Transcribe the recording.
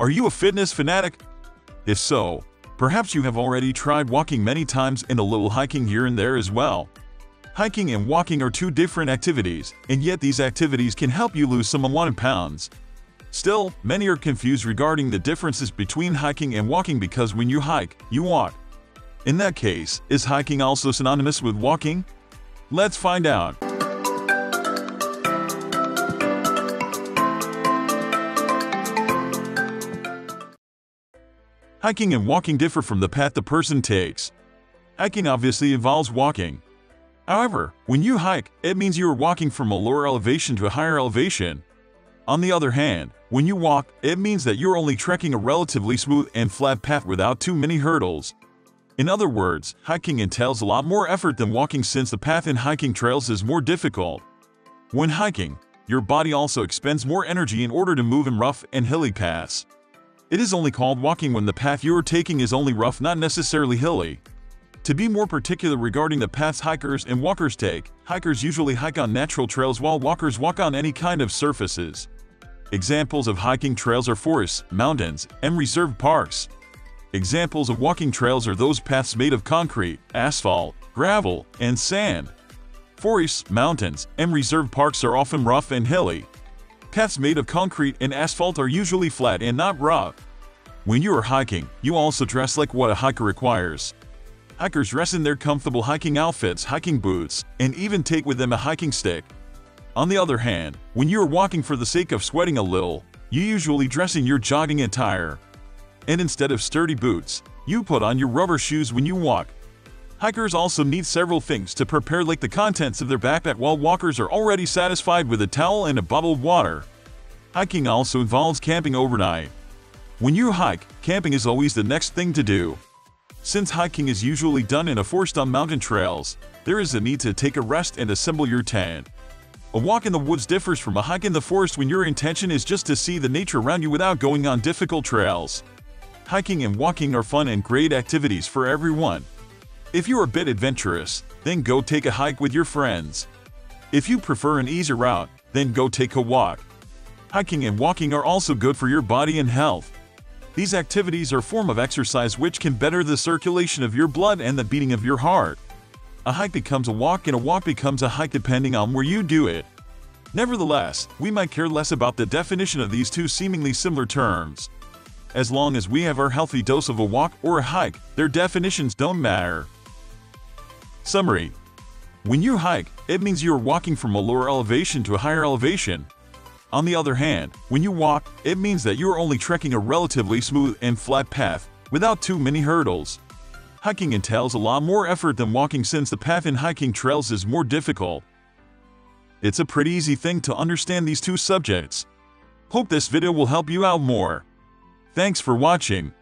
Are you a fitness fanatic? If so, perhaps you have already tried walking many times and a little hiking here and there as well. Hiking and walking are two different activities, and yet these activities can help you lose some unwanted pounds. Still, many are confused regarding the differences between hiking and walking because when you hike, you walk. In that case, is hiking also synonymous with walking? Let's find out. Hiking and walking differ from the path the person takes. Hiking obviously involves walking. However, when you hike, it means you are walking from a lower elevation to a higher elevation. On the other hand, when you walk, it means that you're only trekking a relatively smooth and flat path without too many hurdles. In other words, hiking entails a lot more effort than walking since the path in hiking trails is more difficult. When hiking, your body also expends more energy in order to move in rough and hilly paths. It is only called walking when the path you are taking is only rough, not necessarily hilly. To be more particular regarding the paths hikers and walkers take, hikers usually hike on natural trails while walkers walk on any kind of surfaces. Examples of hiking trails are forests, mountains, and reserved parks. Examples of walking trails are those paths made of concrete, asphalt, gravel, and sand. Forests, mountains, and reserved parks are often rough and hilly. Paths made of concrete and asphalt are usually flat and not rough. When you are hiking, you also dress like what a hiker requires. Hikers dress in their comfortable hiking outfits, hiking boots, and even take with them a hiking stick. On the other hand, when you are walking for the sake of sweating a little, you usually dress in your jogging attire. And instead of sturdy boots, you put on your rubber shoes when you walk. Hikers also need several things to prepare, like the contents of their backpack, while walkers are already satisfied with a towel and a bottle of water. Hiking also involves camping overnight. When you hike, camping is always the next thing to do. Since hiking is usually done in a forest on mountain trails, there is a need to take a rest and assemble your tent. A walk in the woods differs from a hike in the forest when your intention is just to see the nature around you without going on difficult trails. Hiking and walking are fun and great activities for everyone. If you are a bit adventurous, then go take a hike with your friends. If you prefer an easier route, then go take a walk. Hiking and walking are also good for your body and health. These activities are a form of exercise which can better the circulation of your blood and the beating of your heart. A hike becomes a walk and a walk becomes a hike depending on where you do it. Nevertheless, we might care less about the definition of these two seemingly similar terms. As long as we have our healthy dose of a walk or a hike, their definitions don't matter. Summary: when you hike, it means you are walking from a lower elevation to a higher elevation. On the other hand, when you walk, it means that you are only trekking a relatively smooth and flat path, without too many hurdles. Hiking entails a lot more effort than walking since the path in hiking trails is more difficult. It's a pretty easy thing to understand these two subjects. Hope this video will help you out more. Thanks for watching.